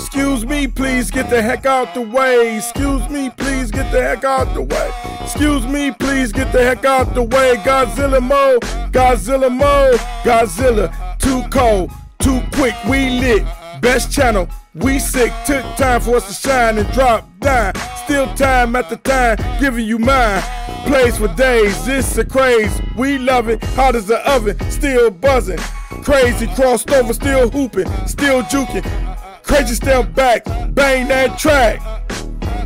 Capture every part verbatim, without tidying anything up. Excuse me, please get the heck out the way. Excuse me, please get the heck out the way. Excuse me, please get the heck out the way. Godzilla mode, Godzilla mode, Godzilla. Too cold, too quick, we lit. Best channel, we sick. Took time for us to shine and drop down. Still time after time, giving you mine. Plays for days, this a craze. We love it, hot as the oven, still buzzing. Crazy crossed over, still hooping, still juking. Crazy step back, bang that track.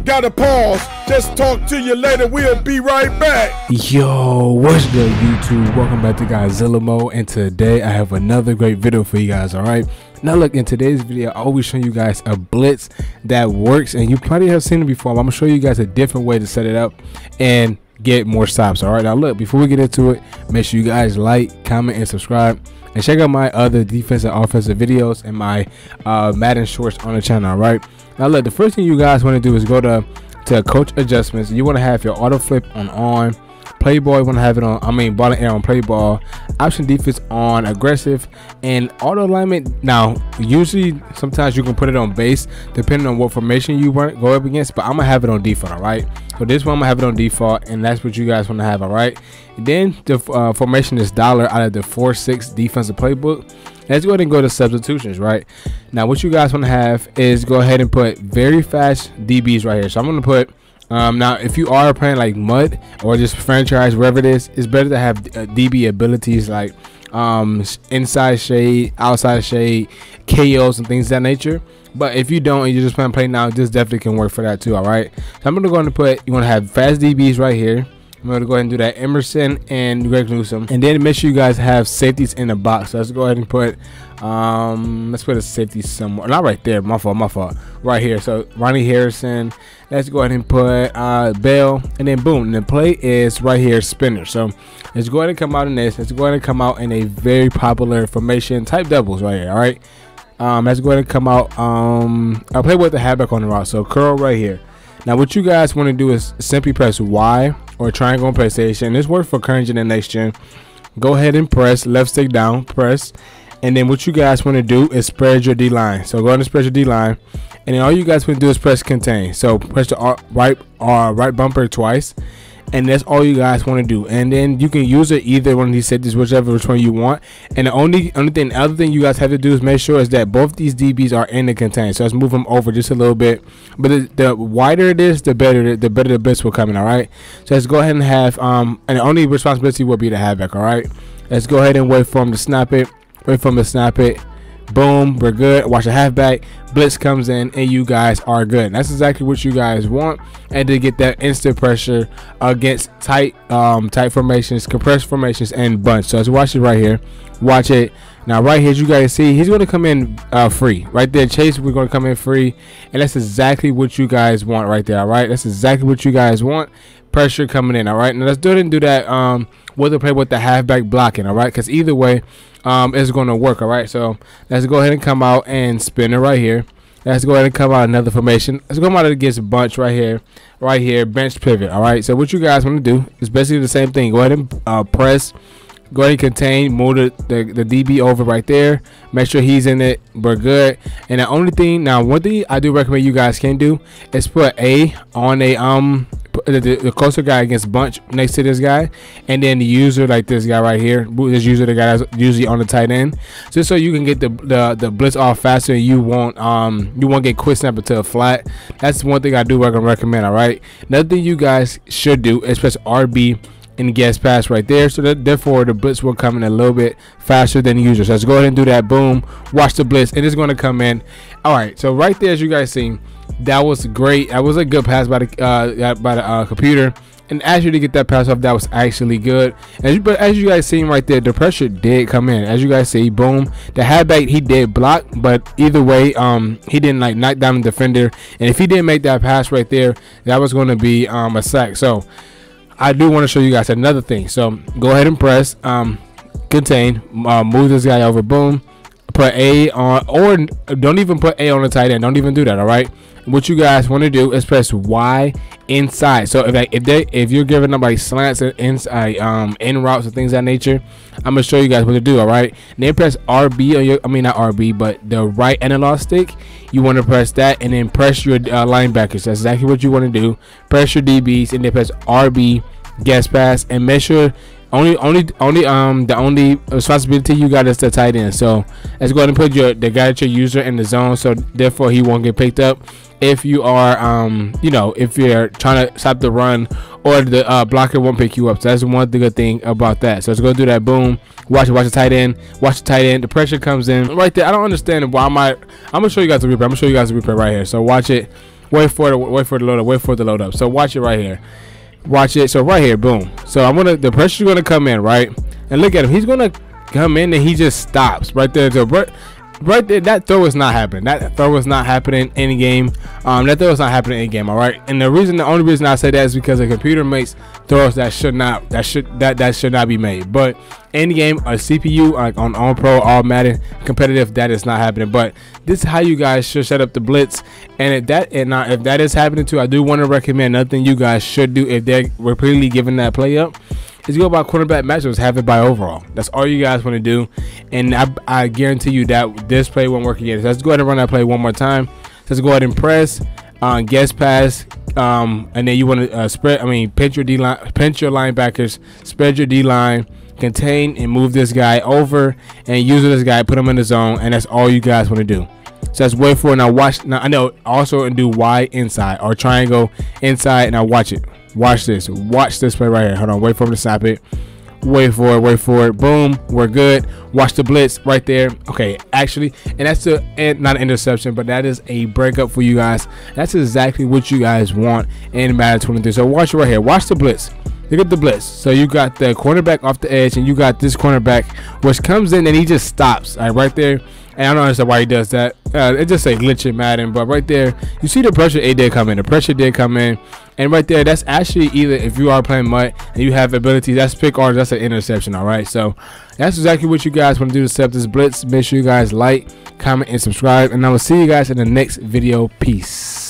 Gotta pause, just talk to you later, we'll be right back. Yo, what's good YouTube? Welcome back to Godzilla Mode, and today I have another great video for you guys, alright? Now look, in today's video, I'll be showing you guys a blitz that works, and you probably have seen it before, but I'm gonna show you guys a different way to set it up and get more stops. All right, now look, before we get into it, make sure you guys like, comment, and subscribe, and check out my other defensive and offensive videos and my uh Madden shorts on the channel. All right, now look, the first thing you guys want to do is go to to coach adjustments. You want to have your auto flip on on play ball, you want to have it on i mean ball and air on play ball, option defense on aggressive, and auto alignment. Now usually sometimes you can put it on base depending on what formation you want to go up against, but I'm gonna have it on default. All right, so this one I'm gonna have it on default, and that's what you guys want to have. All right, and then the uh, formation is dollar out of the four six defensive playbook. Let's go ahead and go to substitutions. Right now what you guys want to have is go ahead and put very fast D Bs right here. So I'm going to put Um, now, if you are playing like Mud or just franchise, wherever it is, it's better to have uh, D B abilities like um, inside shade, outside shade, K Os, and things of that nature. But if you don't and you're just playing play now, this definitely can work for that too, all right? So I'm going to go ahead and put, you want to have fast D Bs right here. I'm going to go ahead and do that, Emerson and Greg Newsome. And then make sure you guys have safeties in the box. So let's go ahead and put, um, let's put a safety somewhere. Not right there, my fault, my fault. Right here, so Ronnie Harrison. Let's go ahead and put uh, Bell. And then boom, and the play is right here, spinner. So let's go ahead and come out in this. Let's go ahead and come out in a very popular formation, type doubles right here, all right? Um, let's go ahead and come out. Um, I'll play with the halfback on the route, so curl right here. Now what you guys want to do is simply press Y or triangle on PlayStation. This works for current gen and next gen. Go ahead and press left stick down, press, and then what you guys want to do is spread your D line. So go ahead and spread your D line, and then all you guys want to do is press contain. So press the R, right R, right bumper twice, and that's all you guys want to do. And then you can use it either one of these safeties, whichever which one you want. And the only only thing, other thing you guys have to do is make sure is that both these D Bs are in the contain. So let's move them over just a little bit. But the, the wider it is, the better the better the blitz will come in. All right. So let's go ahead and have um and the only responsibility will be the halfback. All right. Let's go ahead and wait for him to snap it. Wait for him to snap it. Boom, we're good. Watch the halfback blitz comes in, and you guys are good. That's exactly what you guys want, and to get that instant pressure against tight um tight formations, compressed formations, and bunch. So let's watch it right here. Watch it now right here. As you guys see, he's going to come in uh free right there. Chase, we're going to come in free, and that's exactly what you guys want right there. All right, that's exactly what you guys want, pressure coming in. All right, now let's do it and do that um whether play with the halfback blocking. All right, because either way um it's going to work. All right, so let's go ahead and come out and spin it right here. Let's go ahead and come out another formation. Let's go out against bunch right here, right here, bench pivot. All right, so what you guys want to do is basically the same thing. Go ahead and uh, press, go ahead and contain, move the, the, the D B over right there, make sure he's in it, we're good. And the only thing, now one thing I do recommend you guys can do is put A on a um The, the closer guy against bunch next to this guy, and then the user like this guy right here, this user, the guy that's usually on the tight end, just so you can get the the, the blitz off faster, and you won't um you won't get quick snap into a flat. That's one thing I do recommend. All right, another thing you guys should do is press R B and guess pass right there, so that therefore the blitz will come in a little bit faster than the user. So let's go ahead and do that. Boom, watch the blitz, and it's going to come in. All right, so right there, as you guys see, that was great. That was a good pass by the uh by the uh, computer, and as you to get that pass off, that was actually good. As you, but as you guys seen right there, the pressure did come in. As you guys see, boom, the halfback, he did block, but either way, um he didn't like knock down the defender, and if he didn't make that pass right there, that was going to be um a sack. So I do want to show you guys another thing. So go ahead and press um contain, uh, move this guy over, boom, put A on, or don't even put A on the tight end. Don't even do that. All right. What you guys want to do is press Y inside. So if I, if they if you're giving up like slants and inside um in routes and things of that nature, I'm gonna show you guys what to do. All right. And then press R B on your, I mean not R B, but the right analog stick. You want to press that and then press your uh, linebackers. That's exactly what you want to do. Press your D Bs and then press R B guess pass, and make sure only only only um the only responsibility you got is the tight end. So let's go ahead and put your the guy at your user in the zone, so therefore he won't get picked up. If you are um you know, if you're trying to stop the run, or the uh, blocker won't pick you up. So that's one good thing about that. So let's go do that. Boom. Watch it. Watch the tight end. Watch the tight end. The pressure comes in right there. I don't understand why. My I'm gonna show you guys the replay. I'm gonna show you guys the replay right here. So watch it. Wait for the wait for the load up. Wait for the load up. So watch it right here. Watch it. So right here, boom. So I'm gonna the pressure's gonna come in, right? And look at him. He's gonna come in and he just stops right there. So right, right there, that throw is not happening. That throw is not happening in game. Um, that throw is not happening in game. All right. And the reason, the only reason I say that is because the computer makes throws that should not, that should that that should not be made. But in game, a C P U like on on Pro, all Madden competitive, that is not happening. But this is how you guys should set up the blitz. And if that and now if that is happening too, I do want to recommend nothing you guys should do if they're repeatedly giving that play up. Is go by quarterback matchups, have it by overall. That's all you guys want to do, and I, I guarantee you that this play won't work again. So let's go ahead and run that play one more time. Let's go ahead and press, uh, guess pass, um, and then you want to uh, spread. I mean, pinch your D line, pinch your linebackers, spread your D line, contain and move this guy over, and use this guy, put him in the zone, and that's all you guys want to do. So that's way forward. Now watch. Now I know also and do Y inside or triangle inside. Now watch it. Watch this. Watch this play right here. Hold on. Wait for him to snap it. Wait for it. Wait for it. Boom. We're good. Watch the blitz right there. Okay. Actually, and that's the and not an interception, but that is a breakup for you guys. That's exactly what you guys want in Madden twenty-three. So watch it right here. Watch the blitz. Look at the blitz. So you got the cornerback off the edge, and you got this cornerback which comes in and he just stops like right there. And I don't understand why he does that. Uh, it just say glitch in Madden, but right there, you see the pressure. It did come in. The pressure did come in, and right there, that's actually either if you are playing Mutt and you have abilities, that's pick orange. That's an interception. All right, so that's exactly what you guys want to do to set up this blitz. Make sure you guys like, comment, and subscribe, and I will see you guys in the next video. Peace.